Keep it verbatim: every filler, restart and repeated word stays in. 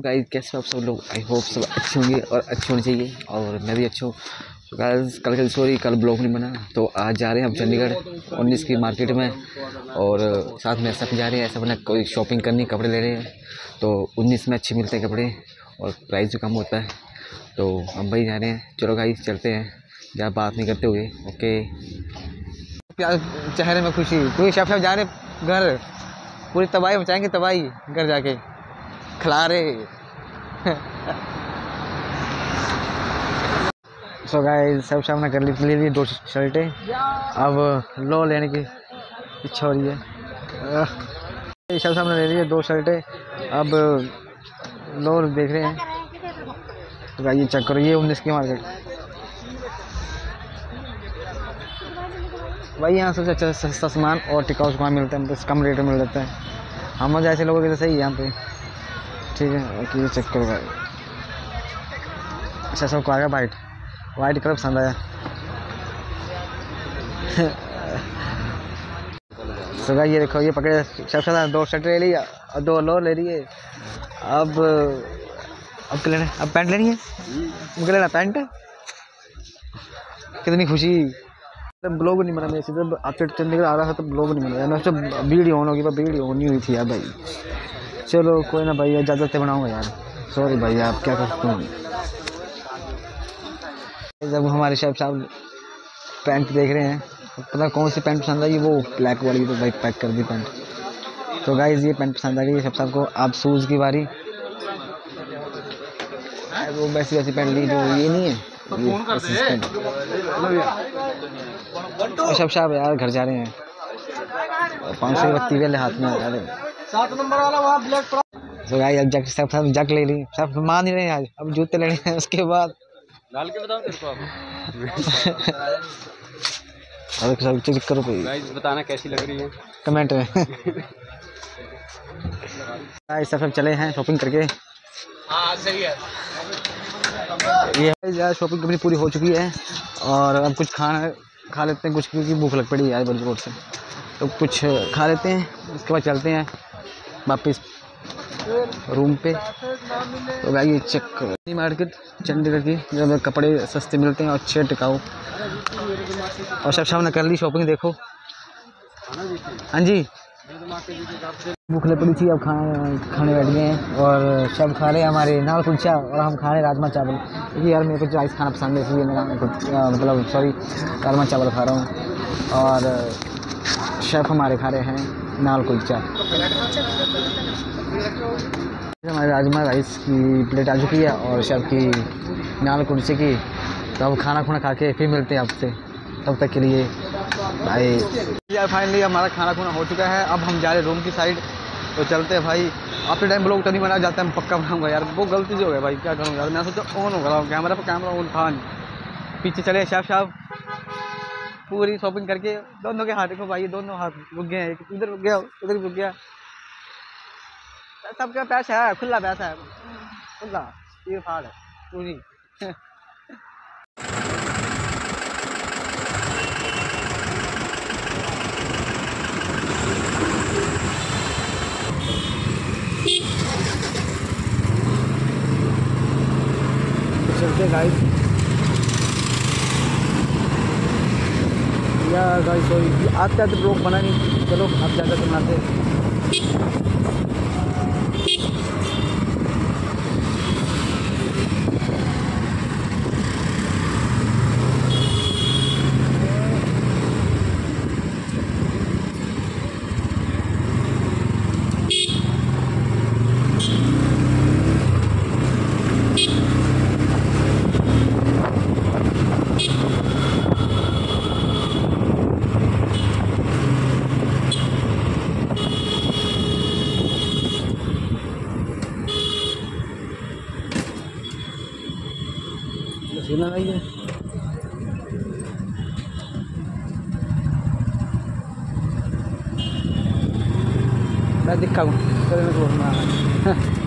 Guys कैसे आप सब लोग, आई होप सब अच्छे होंगे और अच्छे होने चाहिए और मैं भी अच्छा हूँ। तो गाइस कल कल सॉरी कल ब्लॉग नहीं बना, तो आज जा रहे हैं हम चंडीगढ़ उन्नीस की मार्केट में और साथ में ऐसा जा रहे हैं, ऐसा अपना कोई शॉपिंग करनी, कपड़े ले रहे हैं। तो उन्नीस में अच्छे मिलते हैं कपड़े और प्राइस भी कम होता है, तो हम भाई जा रहे हैं। चलो गाइस चलते हैं, ज़्यादा बात नहीं करते हुए। ओके, प्यार चेहरे में खुशी, क्योंकि शेफ जा रहे हैं घर, पूरी तबाही मचाएंगे, तबाही घर जाके खिला रहे। सो गाइस सब सामना कर ली ले ली दो शर्टें, अब लो लेने की इच्छा हो रही है। सब सामने ले ली दो शर्टें, अब लो देख रहे हैं। तो गाइस ये चेक करो, ये उन्नीस की मार्केट भाई, यहाँ सबसे अच्छा सस्ता सामान और टिकाऊ सामान मिलता है, मतलब कम रेट में मिल जाता है। हम जैसे लोगों के लिए सही है यहाँ पे, ठीक है। ओके चेक करो भाई, अच्छा सब को आ गया वाइट, वाइट कलर पसंद आया। सुबह ये देखो, ये पकड़े सबसे दो शर्ट ले लिया और दो लोअर ले लिए। अब अब क्या लेना, अब पैंट लेनी है, मुझे लेना पैंट। कितनी खुशी, ब्लॉग नहीं बना मेरे से, जब अपडेट चंडीगढ़ आ रहा था तो ब्लॉग नहीं बना, तो वीडियो ऑन होगी, पर वीडियो ऑन नहीं हुई थी यार भाई। चलो कोई ना भाई, इजाज़त से बनाऊंगा यार, सॉरी भाई, आप क्या करते हो। जब हमारे शेफ साहब पैंट देख रहे हैं, पता कौन सी पैंट पसंद आई, वो ब्लैक वाली, तो भाई पैक कर दी पैंट। तो गाइस ये पैंट पसंद आ गई शेफ साहब को। आप शूज़ की बारी, वो वैसी वैसी पैंट ली जो ये नहीं है। सब साहब यार घर जा रहे हैं, पाँच सौ बत्ती वाले हाथ में जा रहे हैं। तो भाई अब जग सब साहब जग ले ली, सब मान ही रहे हैं आज, अब जूते लेने हैं। उसके बाद सब चेक करो बताना कैसी लग रही है कमेंट में। सब सब चले हैं शॉपिंग करके, सही है। ये यार शॉपिंग कंपनी पूरी हो चुकी है और अब कुछ खाना खा लेते हैं कुछ, क्योंकि भूख लग पड़ी यार बलजोर से, तो कुछ खा लेते हैं। उसके बाद चलते हैं वापस रूम पे। तो भाई ये चेक करो मार्केट चंडीगढ़ की, जब कपड़े सस्ते मिलते हैं और अच्छे टिकाऊ। और सब सामने कर ली शॉपिंग, देखो। हाँ जी, भूख लग पड़ी थी, अब खाना खाने बैठ गए हैं और सब खा रहे हैं हमारे नाल कुलचा, और हम खा रहे हैं राजमा चावल, क्योंकि यार मेरे को राइस खाना पसंद है, इसलिए मैं मतलब सॉरी राजमा चावल खा रहा हूँ। और शेफ़ हमारे खा रहे हैं नाल कुलचा। हमारे राजमा राइस की प्लेट आ चुकी है और शेफ़ की नाल कुलचे की। तो अब खाना खुना खा के फिर मिलते हैं आपसे, तब तक के लिए भाई। यार फाइनली हमारा खाना खुना हो चुका है, अब हम जा रहे हैं रूम की साइड, तो चलते हैं भाई। अपने टाइम ब्लॉग तो नहीं बनाया जाता है, मैं पक्का बनाऊंगा यार, वो गलती से हो गया भाई, क्या करूँगा यार। मैं सोचा ऑन हो रहा हूँ कैमरा पर, कैमरा ऑन था नहीं। पीछे चले शेफ साहब, पूरी शॉपिंग करके दोनों के हाथ देखो भाई, दोनों हाथ रुक गए, एक इधर रुक गया उधर रुक गया। सबका पैसा है, खुला पैसा है, खुला ये फाड़ है पूरी। चलते गाइस, या गाइस सॉरी आज का तो ब्लॉग बना नहीं, चलो आप ज़्यादा बनाते। नहीं है मैं दिखाऊँ, चलो मैं